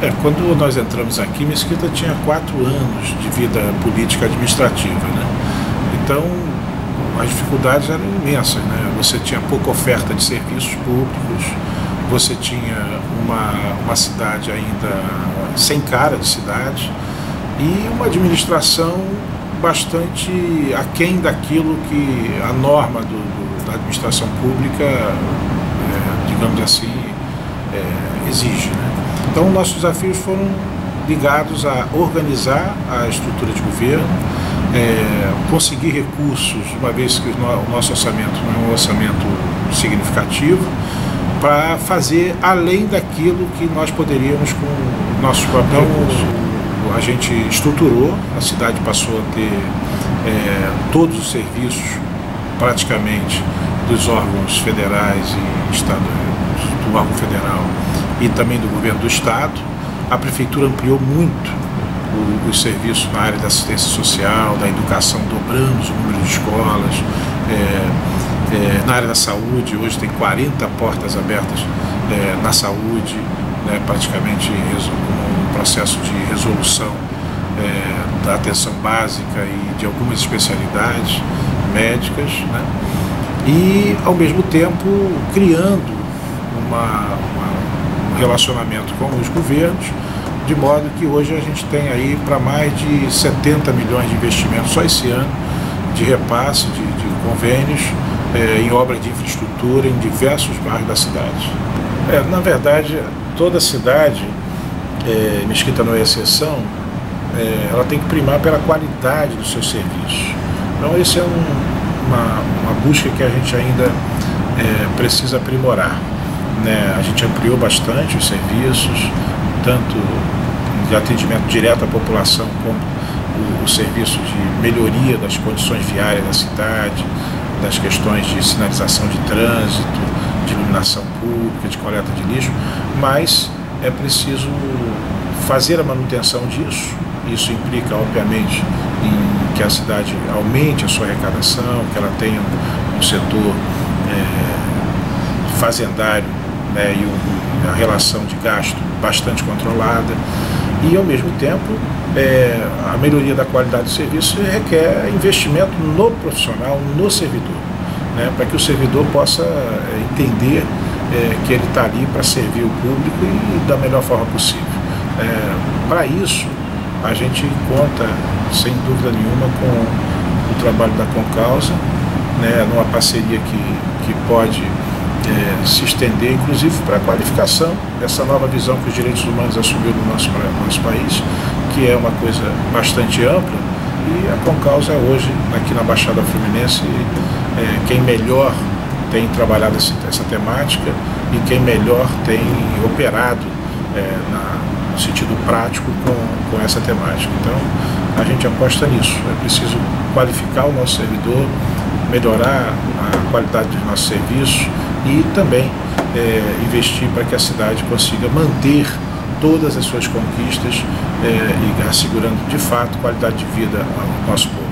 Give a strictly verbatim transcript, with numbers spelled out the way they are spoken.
É, quando nós entramos aqui, Mesquita tinha quatro anos de vida política administrativa, né? Então, as dificuldades eram imensas, né? Você tinha pouca oferta de serviços públicos, você tinha uma, uma cidade ainda sem cara de cidade e uma administração bastante aquém daquilo que a norma do, do, da administração pública, é, digamos assim, é, exige, né? Então, nossos desafios foram ligados a organizar a estrutura de governo, é, conseguir recursos, uma vez que o nosso orçamento não é um orçamento significativo, para fazer além daquilo que nós poderíamos com nossos próprios recursos. A gente estruturou, a cidade passou a ter é, todos os serviços, praticamente, dos órgãos federais e estado, do órgão federal e também do governo do estado. A prefeitura ampliou muito o, os serviços na área da assistência social, da educação, dobramos o número de escolas, é, é, na área da saúde, hoje tem quarenta portas abertas é, na saúde, né, praticamente um processo de resolução é, da atenção básica e de algumas especialidades médicas, né, e ao mesmo tempo criando uma, uma, um relacionamento com os governos, de modo que hoje a gente tem aí para mais de setenta milhões de investimentos só esse ano, de repasse, de, de convênios, é, em obra de infraestrutura em diversos bairros da cidade. É, na verdade, toda cidade, é, Mesquita não é exceção, é, ela tem que primar pela qualidade dos seus serviços. Então, essa é um, uma, uma busca que a gente ainda é, precisa aprimorar, né? A gente ampliou bastante os serviços, tanto de atendimento direto à população, como o, o serviço de melhoria das condições viárias da cidade, das questões de sinalização de trânsito, de iluminação pública, de coleta de lixo, mas é preciso fazer a manutenção disso. Isso implica, obviamente, em que a cidade aumente a sua arrecadação, que ela tenha um setor é, fazendário, né, e o, a relação de gasto bastante controlada. E, ao mesmo tempo, é, a melhoria da qualidade do serviço requer investimento no profissional, no servidor, né, para que o servidor possa entender é, que ele está ali para servir o público e, e da melhor forma possível. É, para isso, a gente conta, sem dúvida nenhuma, com o trabalho da ComCausa, né, numa parceria que, que pode é, se estender, inclusive, para a qualificação dessa nova visão que os direitos humanos assumiu no nosso, no nosso país, que é uma coisa bastante ampla. E a ComCausa hoje, aqui na Baixada Fluminense, é, quem melhor tem trabalhado essa, essa temática e quem melhor tem operado é, na, no sentido prático com, com essa temática. Então, a gente aposta nisso. É preciso qualificar o nosso servidor, melhorar a qualidade dos nossos serviços e também é, investir para que a cidade consiga manter todas as suas conquistas é, e assegurando de fato qualidade de vida ao nosso povo.